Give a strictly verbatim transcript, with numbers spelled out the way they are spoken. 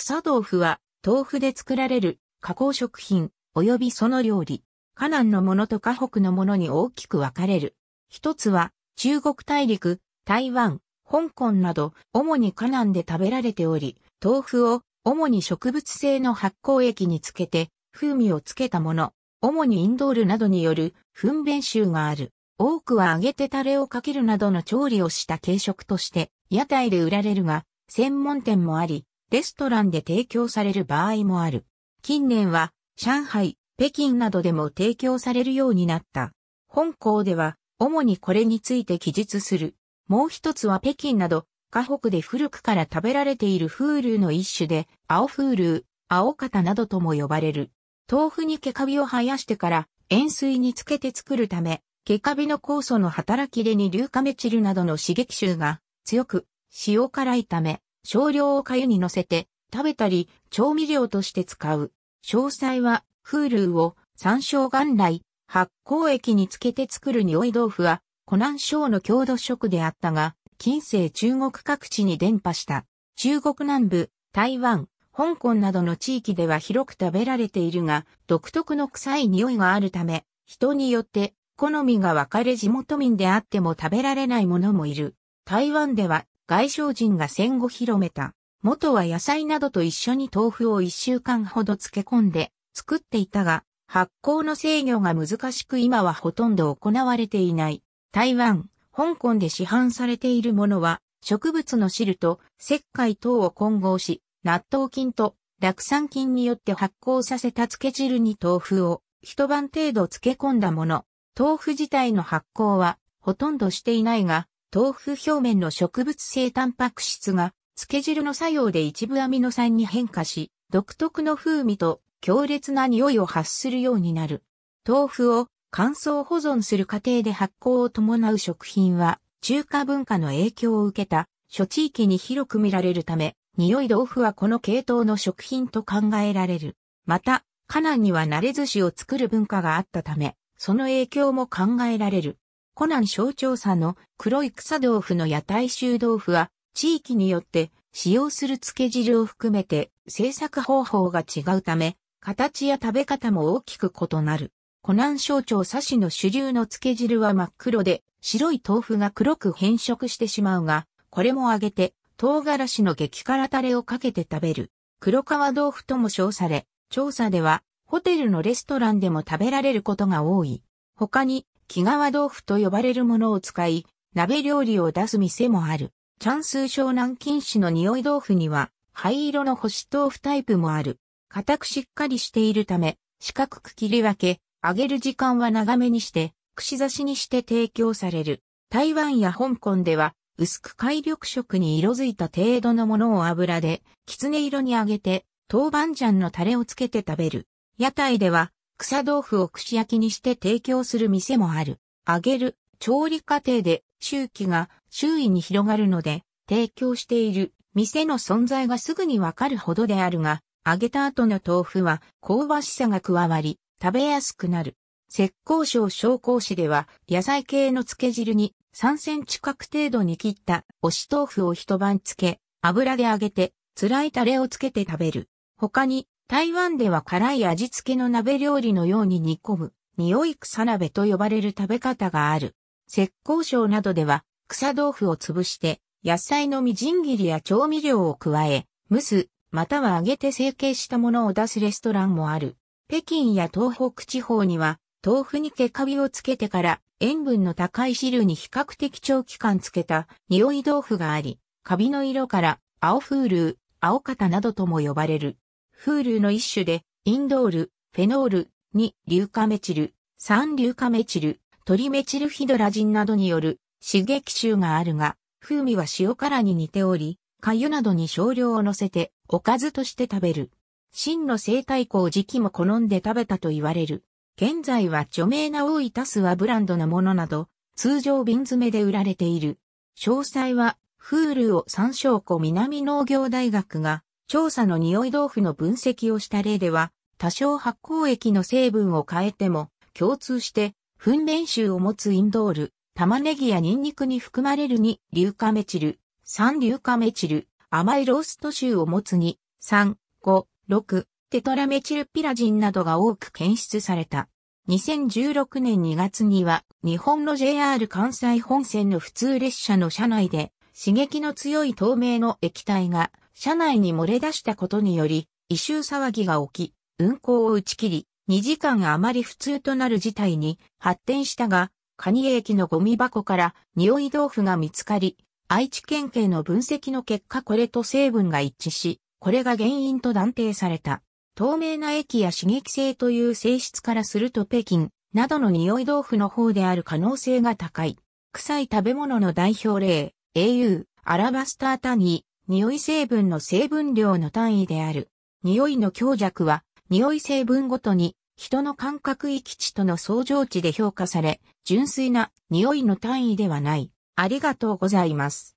草豆腐は、豆腐で作られる加工食品、及びその料理。華南のものと華北のものに大きく分かれる。一つは、中国大陸、台湾、香港など、主に華南で食べられており、豆腐を、主に植物性の発酵液につけて、風味をつけたもの。主にインドールなどによる、糞便臭がある。多くは揚げてタレをかけるなどの調理をした軽食として、屋台で売られるが、専門店もあり、レストランで提供される場合もある。近年は、上海、北京などでも提供されるようになった。本項では、主にこれについて記述する。もう一つは北京など、華北で古くから食べられている風流の一種で、青風流、青方などとも呼ばれる。豆腐に毛カビを生やしてから、塩水につけて作るため、毛カビの酵素の働きで二硫化メチルなどの刺激臭が強く、塩辛いため、少量を粥に乗せて、食べたり、調味料として使う。詳細は、風流を山椒元来、発酵液につけて作る匂い豆腐は、湖南省の郷土食であったが、近世中国各地に伝播した。中国南部、台湾、香港などの地域では広く食べられているが、独特の臭い匂いがあるため、人によって好みが分かれ地元民であっても食べられないものもいる。台湾では、外省人が戦後広めた。元は野菜などと一緒に豆腐をいっしゅうかんほど漬け込んで作っていたが、発酵の制御が難しく今はほとんど行われていない。台湾、香港で市販されているものは、植物の汁と石灰等を混合し、納豆菌と酪酸菌によって発酵させた漬け汁に豆腐を一晩程度漬け込んだもの。豆腐自体の発酵はほとんどしていないが、豆腐表面の植物性タンパク質が、漬け汁の作用で一部アミノ酸に変化し、独特の風味と強烈な匂いを発するようになる。豆腐を乾燥保存する過程で発酵を伴う食品は、中華文化の影響を受けた諸地域に広く見られるため、匂い豆腐はこの系統の食品と考えられる。また、華南には慣れ寿司を作る文化があったため、その影響も考えられる。湖南省長沙の黒い草豆腐の屋台臭豆腐は地域によって使用する漬け汁を含めて製作方法が違うため形や食べ方も大きく異なる。湖南省長沙市の主流の漬け汁は真っ黒で白い豆腐が黒く変色してしまうがこれも揚げて唐辛子の激辛タレをかけて食べる。黒皮豆腐とも称され、長沙ではホテルのレストランでも食べられることが多い。他に木皮豆腐と呼ばれるものを使い、鍋料理を出す店もある。甘肃省南京市の匂い豆腐には、灰色の干し豆腐タイプもある。固くしっかりしているため、四角く切り分け、揚げる時間は長めにして、串刺しにして提供される。台湾や香港では、薄く海緑色に色づいた程度のものを油で、きつね色に揚げて、豆板醤のタレをつけて食べる。屋台では、草豆腐を串焼きにして提供する店もある。揚げる、調理過程で臭気が周囲に広がるので、提供している店の存在がすぐにわかるほどであるが、揚げた後の豆腐は香ばしさが加わり、食べやすくなる。浙江省紹興市では、野菜系の漬け汁にさんセンチ角程度に切った押し豆腐を一晩漬け、油で揚げて、辛いタレをつけて食べる。他に、台湾では辛い味付けの鍋料理のように煮込む、匂い草鍋と呼ばれる食べ方がある。浙江省などでは草豆腐を潰して、野菜のみじん切りや調味料を加え、蒸す、または揚げて成形したものを出すレストランもある。北京や東北地方には、豆腐に毛カビをつけてから塩分の高い汁に比較的長期間つけた匂い豆腐があり、カビの色から青風流、青方などとも呼ばれる。風流の一種で、インドール、フェノール、二硫化メチル、三硫化メチル、トリメチルヒドラジンなどによる刺激臭があるが、風味は塩辛に似ており、粥などに少量を乗せて、おかずとして食べる。清の西太后時期も好んで食べたと言われる。現在は著名な大分諏訪ブランドのものなど、通常瓶詰めで売られている。詳細は、風流を山椒湖南農業大学が、長沙の匂い豆腐の分析をした例では、多少発酵液の成分を変えても、共通して、糞便臭を持つインドール、玉ねぎやニンニクに含まれる二硫化メチル、三硫化メチル、甘いロースト臭を持つ二さん、ご、ろく、テトラメチルピラジンなどが多く検出された。にせんじゅうろくねんにがつには、日本の ジェイアール 関西本線の普通列車の車内で、刺激の強い透明の液体が、車内に漏れ出したことにより、異臭騒ぎが起き、運行を打ち切り、にじかん余り不通となる事態に発展したが、蟹江駅のゴミ箱から匂い豆腐が見つかり、愛知県警の分析の結果これと成分が一致し、これが原因と断定された。透明な液や刺激性という性質からすると北京などの匂い豆腐の方である可能性が高い。臭い食べ物の代表例、エーユー、アラバスタータニー、匂い成分の成分量の単位である。匂いの強弱は、匂い成分ごとに、人の感覚域値との相乗値で評価され、純粋な匂いの単位ではない。ありがとうございます。